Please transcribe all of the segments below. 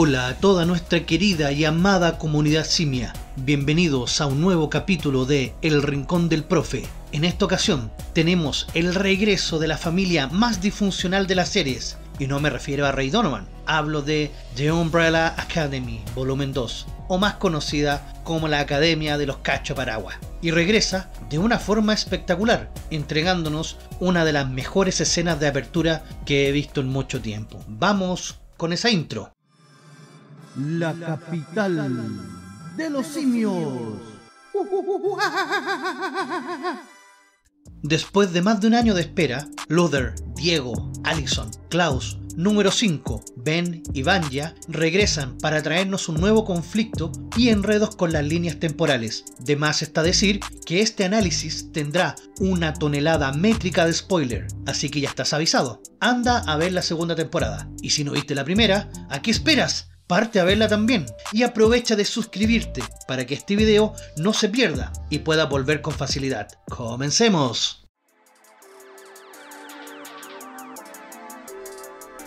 Hola a toda nuestra querida y amada comunidad simia. Bienvenidos a un nuevo capítulo de El Rincón del Profe. En esta ocasión tenemos el regreso de la familia más disfuncional de las series. Y no me refiero a Ray Donovan, hablo de The Umbrella Academy, volumen 2, o más conocida como la Academia de los Cachos Paraguas. Y regresa de una forma espectacular, entregándonos una de las mejores escenas de apertura que he visto en mucho tiempo. Vamos con esa intro. La capital de los simios. Después de más de un año de espera, Luther, Diego, Allison, Klaus, Número 5, Ben y Banja regresan para traernos un nuevo conflicto y enredos con las líneas temporales. De más está decir que este análisis tendrá una tonelada métrica de spoiler, así que ya estás avisado. Anda a ver la segunda temporada. Y si no viste la primera, ¿a qué esperas? Parte a verla también y aprovecha de suscribirte para que este video no se pierda y pueda volver con facilidad. ¡Comencemos!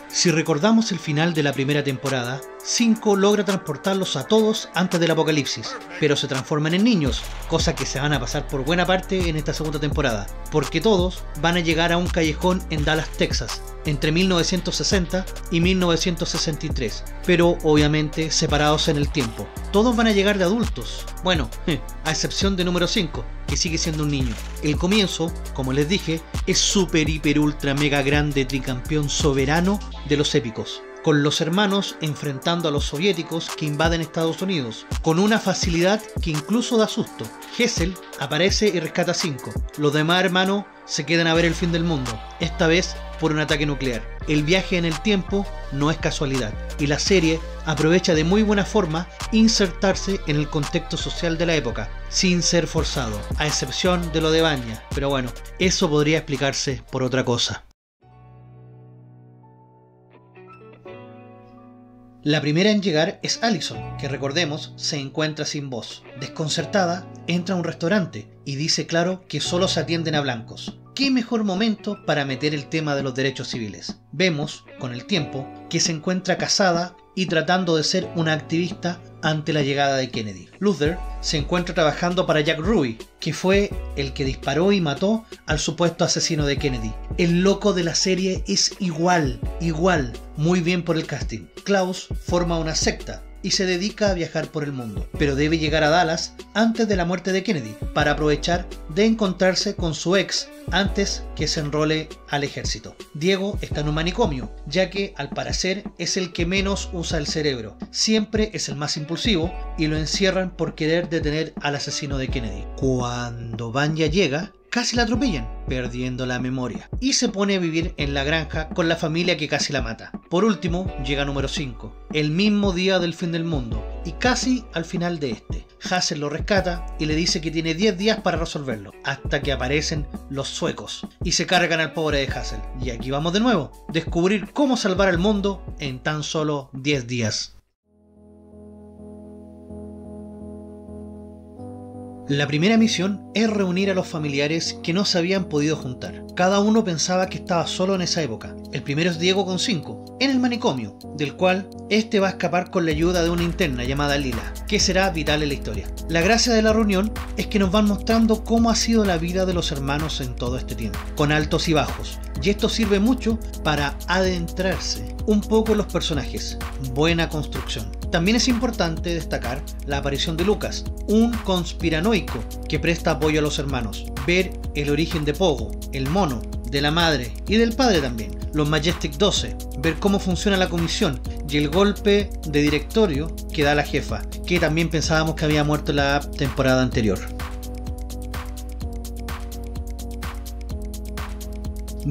Si recordamos el final de la primera temporada, 5 logra transportarlos a todos antes del apocalipsis, pero se transforman en niños, cosa que se van a pasar por buena parte en esta segunda temporada, porque todos van a llegar a un callejón en Dallas, Texas, entre 1960 y 1963, pero obviamente separados en el tiempo. Todos van a llegar de adultos, bueno, a excepción de Número 5, que sigue siendo un niño. El comienzo, como les dije, es super, hiper, ultra, mega grande tricampeón soberano de los épicos, con los hermanos enfrentando a los soviéticos que invaden Estados Unidos, con una facilidad que incluso da susto. Hazel aparece y rescata a 5, los demás hermanos se quedan a ver el fin del mundo, esta vez por un ataque nuclear. El viaje en el tiempo no es casualidad, y la serie aprovecha de muy buena forma insertarse en el contexto social de la época, sin ser forzado, a excepción de lo de Bania, pero bueno, eso podría explicarse por otra cosa. La primera en llegar es Allison, que recordemos se encuentra sin voz. Desconcertada, entra a un restaurante y dice claro que solo se atienden a blancos. ¿Qué mejor momento para meter el tema de los derechos civiles? Vemos, con el tiempo, que se encuentra casada y tratando de ser una activista ante la llegada de Kennedy. Luther se encuentra trabajando para Jack Ruby, que fue el que disparó y mató al supuesto asesino de Kennedy. El loco de la serie es igual, muy bien por el casting. Klaus forma una secta y se dedica a viajar por el mundo, pero debe llegar a Dallas antes de la muerte de Kennedy para aprovechar de encontrarse con su ex antes que se enrole al ejército. Diego está en un manicomio, ya que al parecer es el que menos usa el cerebro, siempre es el más impulsivo y lo encierran por querer detener al asesino de Kennedy. Cuando Vanja llega, casi la atropellan, perdiendo la memoria, y se pone a vivir en la granja con la familia que casi la mata. Por último, llega Número 5, el mismo día del fin del mundo, y casi al final de este. Hazel lo rescata y le dice que tiene 10 días para resolverlo, hasta que aparecen los suecos, y se cargan al pobre de Hazel. Y aquí vamos de nuevo, descubrir cómo salvar al mundo en tan solo 10 días. La primera misión es reunir a los familiares que no se habían podido juntar. Cada uno pensaba que estaba solo en esa época. El primero es Diego con 5, en el manicomio, del cual este va a escapar con la ayuda de una interna llamada Lila, que será vital en la historia. La gracia de la reunión es que nos van mostrando cómo ha sido la vida de los hermanos en todo este tiempo, con altos y bajos, y esto sirve mucho para adentrarse un poco en los personajes. Buena construcción. También es importante destacar la aparición de Lucas, un conspiranoico que presta apoyo a los hermanos. Ver el origen de Pogo, el mono, de la madre y del padre también. Los Majestic 12, ver cómo funciona la comisión y el golpe de directorio que da la jefa, que también pensábamos que había muerto en la temporada anterior.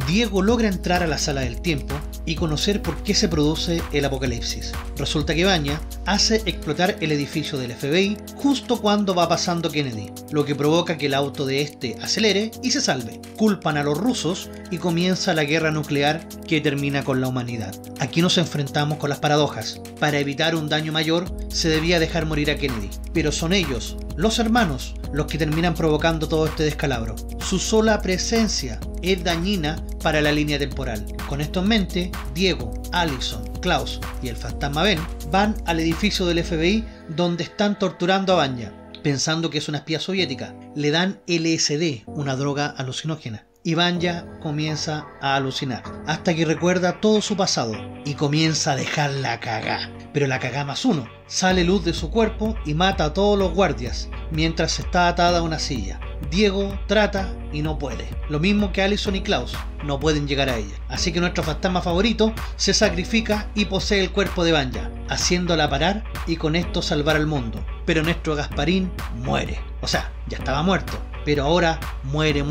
Diego logra entrar a la sala del tiempo y conocer por qué se produce el apocalipsis. Resulta que Bania hace explotar el edificio del FBI justo cuando va pasando Kennedy, lo que provoca que el auto de este acelere y se salve. Culpan a los rusos y comienza la guerra nuclear que termina con la humanidad. Aquí nos enfrentamos con las paradojas. Para evitar un daño mayor se debía dejar morir a Kennedy, pero son ellos, los hermanos, los que terminan provocando todo este descalabro. Su sola presencia es dañina para la línea temporal. Con esto en mente, Diego, Allison Klaus y el fantasma Ben van al edificio del FBI donde están torturando a Vanja, pensando que es una espía soviética. Le dan LSD, una droga alucinógena, y Vanja comienza a alucinar, hasta que recuerda todo su pasado y comienza a dejar la cagá. Pero la cagá más uno, sale luz de su cuerpo y mata a todos los guardias mientras está atada a una silla. Diego trata y no puede, lo mismo que Allison y Klaus, no pueden llegar a ella. Así que nuestro fantasma favorito se sacrifica y posee el cuerpo de Vanja, haciéndola parar y con esto salvar al mundo. Pero nuestro Gasparín muere, o sea, ya estaba muerto, pero ahora muere.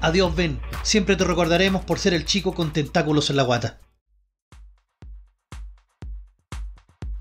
Adiós Ben, siempre te recordaremos por ser el chico con tentáculos en la guata.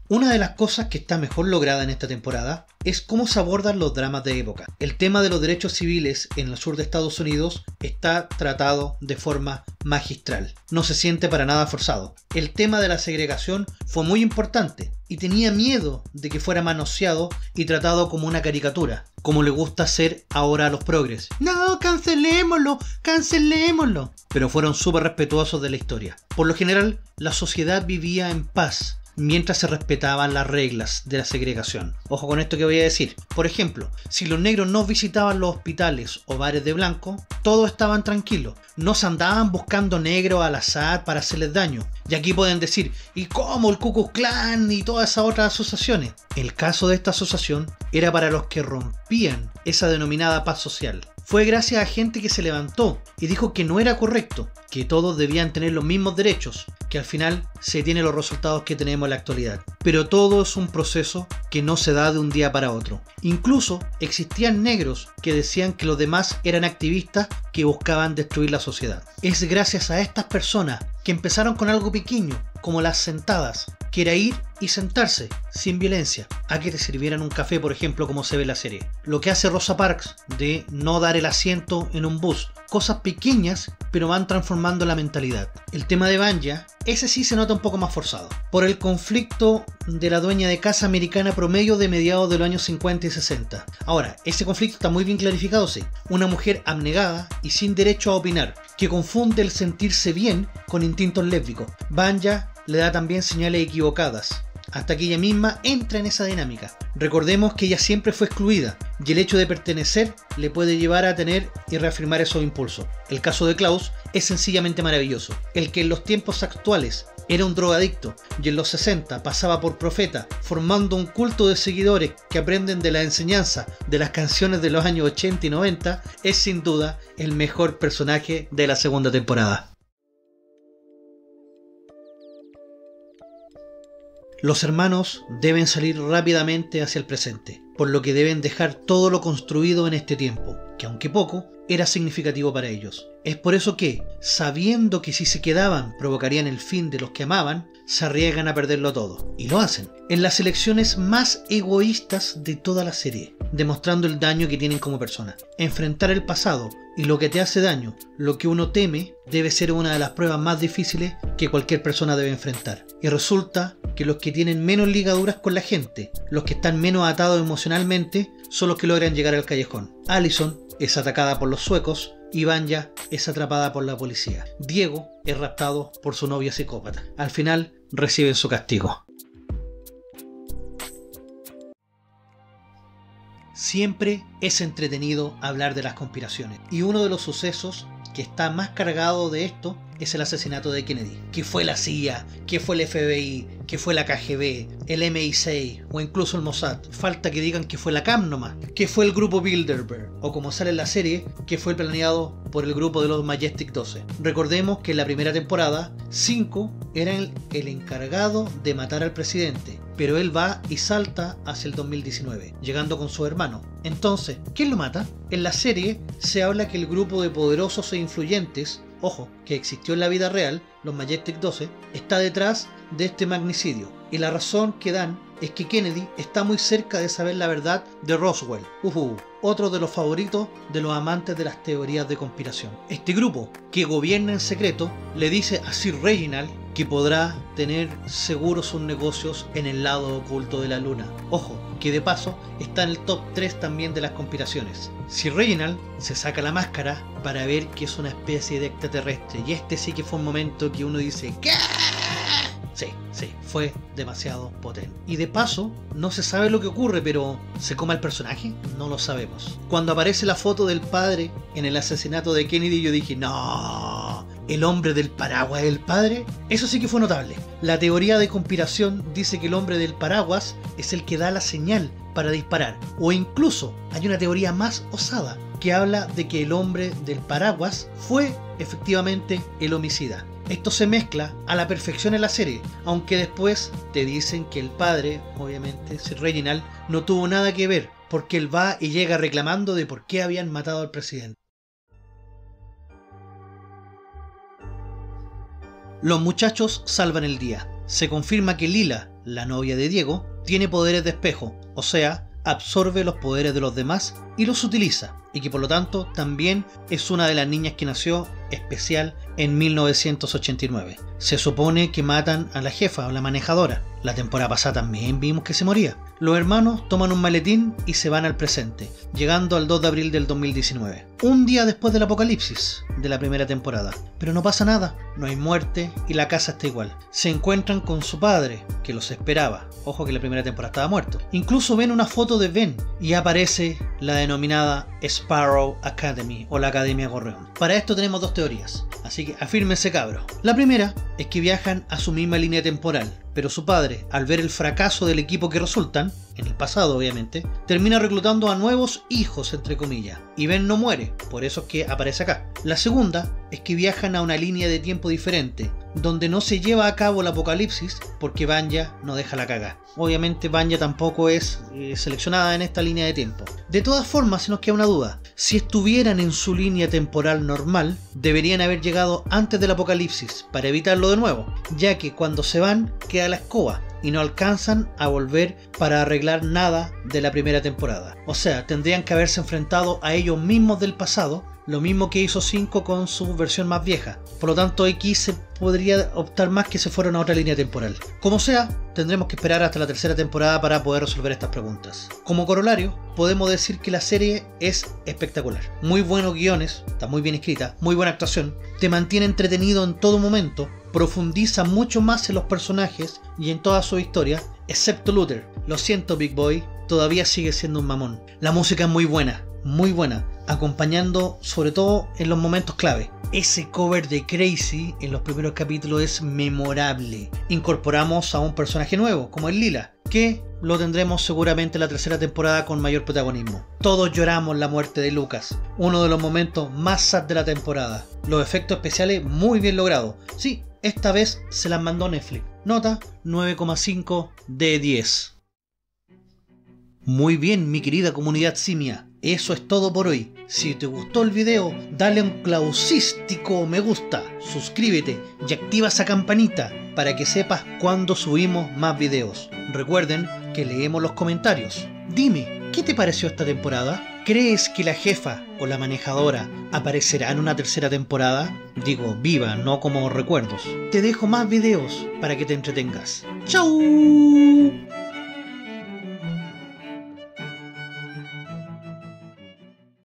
Una de las cosas que está mejor lograda en esta temporada es cómo se abordan los dramas de época. El tema de los derechos civiles en el sur de Estados Unidos está tratado de forma magistral. No se siente para nada forzado. El tema de la segregación fue muy importante y tenía miedo de que fuera manoseado y tratado como una caricatura, como le gusta hacer ahora a los progres. ¡No, cancelémoslo! ¡Cancelémoslo! Pero fueron súper respetuosos de la historia. Por lo general, la sociedad vivía en paz mientras se respetaban las reglas de la segregación. Ojo con esto que voy a decir. Por ejemplo, si los negros no visitaban los hospitales o bares de blanco, todos estaban tranquilos. No se andaban buscando negros al azar para hacerles daño. Y aquí pueden decir, ¿y cómo el Ku Klux Klan y todas esas otras asociaciones? El caso de esta asociación era para los que rompían esa denominada paz social. Fue gracias a gente que se levantó y dijo que no era correcto, que todos debían tener los mismos derechos, que al final se tienen los resultados que tenemos en la actualidad. Pero todo es un proceso que no se da de un día para otro. Incluso existían negros que decían que los demás eran activistas que buscaban destruir la sociedad. Es gracias a estas personas que empezaron con algo pequeño, como las sentadas, que era ir y sentarse, sin violencia, a que te sirvieran un café, por ejemplo, como se ve en la serie. Lo que hace Rosa Parks de no dar el asiento en un bus. Cosas pequeñas, pero van transformando la mentalidad. El tema de Vanja, ese sí se nota un poco más forzado, por el conflicto de la dueña de casa americana promedio de mediados de los años 50 y 60. Ahora, ese conflicto está muy bien clarificado, sí. Una mujer abnegada y sin derecho a opinar, que confunde el sentirse bien con instintos lésbicos. Vanja le da también señales equivocadas, hasta que ella misma entra en esa dinámica. Recordemos que ella siempre fue excluida y el hecho de pertenecer le puede llevar a tener y reafirmar esos impulsos. El caso de Klaus es sencillamente maravilloso. El que en los tiempos actuales era un drogadicto y en los 60 pasaba por profeta, formando un culto de seguidores que aprenden de la enseñanza de las canciones de los años 80 y 90, es sin duda el mejor personaje de la segunda temporada. Los hermanos deben salir rápidamente hacia el presente, por lo que deben dejar todo lo construido en este tiempo, que aunque poco, era significativo para ellos. Es por eso que, sabiendo que si se quedaban provocarían el fin de los que amaban, se arriesgan a perderlo todo, y lo hacen, en las elecciones más egoístas de toda la serie, demostrando el daño que tienen como persona. Enfrentar el pasado y lo que te hace daño, lo que uno teme, debe ser una de las pruebas más difíciles que cualquier persona debe enfrentar. Y resulta que los que tienen menos ligaduras con la gente, los que están menos atados emocionalmente, son los que logran llegar al callejón. Allison es atacada por los suecos y Vanja es atrapada por la policía. Diego es raptado por su novia psicópata. Al final reciben su castigo. Siempre es entretenido hablar de las conspiraciones, y uno de los sucesos que está más cargado de esto es el asesinato de Kennedy. Que fue la CIA, que fue el FBI, que fue la KGB, el MI6 o incluso el Mossad. Falta que digan que fue la CAM nomás, que fue el grupo Bilderberg, o como sale en la serie, que fue planeado por el grupo de los Majestic 12. Recordemos que en la primera temporada, 5 era el encargado de matar al presidente, pero él va y salta hacia el 2019, llegando con su hermano. Entonces, ¿quién lo mata? En la serie se habla que el grupo de poderosos e influyentes, ojo, que existió en la vida real, los Majestic 12, está detrás de este magnicidio. Y la razón que dan es que Kennedy está muy cerca de saber la verdad de Roswell, otro de los favoritos de los amantes de las teorías de conspiración. Este grupo, que gobierna en secreto, le dice a Sir Reginald que podrá tener seguros sus negocios en el lado oculto de la luna. Ojo, que de paso está en el top 3 también de las conspiraciones. Sir Reginald se saca la máscara para ver que es una especie de extraterrestre, y este sí que fue un momento que uno dice ¿qué? Sí, fue demasiado potente. Y de paso, no se sabe lo que ocurre, pero ¿se come al personaje? No lo sabemos. Cuando aparece la foto del padre en el asesinato de Kennedy, yo dije, no, ¿el hombre del paraguas es el padre? Eso sí que fue notable. La teoría de conspiración dice que el hombre del paraguas es el que da la señal para disparar. O incluso, hay una teoría más osada que habla de que el hombre del paraguas fue efectivamente el homicida. Esto se mezcla a la perfección en la serie, aunque después te dicen que el padre, obviamente Sir Reginald, no tuvo nada que ver, porque él va y llega reclamando de por qué habían matado al presidente. Los muchachos salvan el día. Se confirma que Lila, la novia de Diego, tiene poderes de espejo, o sea, absorbe los poderes de los demás y los utiliza, y que por lo tanto también es una de las niñas que nació especial en 1989. Se supone que matan a la jefa o la manejadora. La temporada pasada también vimos que se moría. Los hermanos toman un maletín y se van al presente, llegando al 2 de abril del 2019, un día después del apocalipsis de la primera temporada. Pero no pasa nada, no hay muerte y la casa está igual. Se encuentran con su padre, que los esperaba. Ojo que la primera temporada estaba muerto. Incluso ven una foto de Ben y aparece la denominada Sparrow Academy o la Academia Gorreón. Para esto tenemos dos teorías, así que afírmense cabros. La primera es que viajan a su misma línea temporal, pero su padre, al ver el fracaso del equipo que resultan, en el pasado obviamente, termina reclutando a nuevos hijos, entre comillas, y Ben no muere, por eso es que aparece acá. La segunda es que viajan a una línea de tiempo diferente, donde no se lleva a cabo el apocalipsis porque Banja no deja la caga. Obviamente Banja tampoco es seleccionada en esta línea de tiempo. De todas formas, se nos queda una duda. Si estuvieran en su línea temporal normal, deberían haber llegado antes del apocalipsis para evitarlo de nuevo, ya que cuando se van queda la escoba y no alcanzan a volver para arreglar nada de la primera temporada. O sea, tendrían que haberse enfrentado a ellos mismos del pasado, lo mismo que hizo 5 con su versión más vieja. Por lo tanto, X se podría optar más que se fueran a otra línea temporal. Como sea, tendremos que esperar hasta la tercera temporada para poder resolver estas preguntas. Como corolario, podemos decir que la serie es espectacular. Muy buenos guiones, está muy bien escrita, muy buena actuación, te mantiene entretenido en todo momento, profundiza mucho más en los personajes y en toda su historia, excepto Luther. Lo siento, Big Boy, todavía sigue siendo un mamón. La música es muy buena, acompañando sobre todo en los momentos clave. Ese cover de Crazy en los primeros capítulos es memorable. Incorporamos a un personaje nuevo, como es Lila, que lo tendremos seguramente en la tercera temporada con mayor protagonismo. Todos lloramos la muerte de Lucas, uno de los momentos más sad de la temporada. Los efectos especiales muy bien logrados. Sí, esta vez se las mandó Netflix. Nota 9,5 de 10. Muy bien, mi querida comunidad simia. Eso es todo por hoy. Si te gustó el video, dale un clausístico me gusta, suscríbete y activa esa campanita para que sepas cuando subimos más videos. Recuerden que leemos los comentarios. Dime, ¿qué te pareció esta temporada? ¿Crees que la jefa o la manejadora aparecerá en una tercera temporada? Digo, viva, no como recuerdos. Te dejo más videos para que te entretengas. ¡Chau!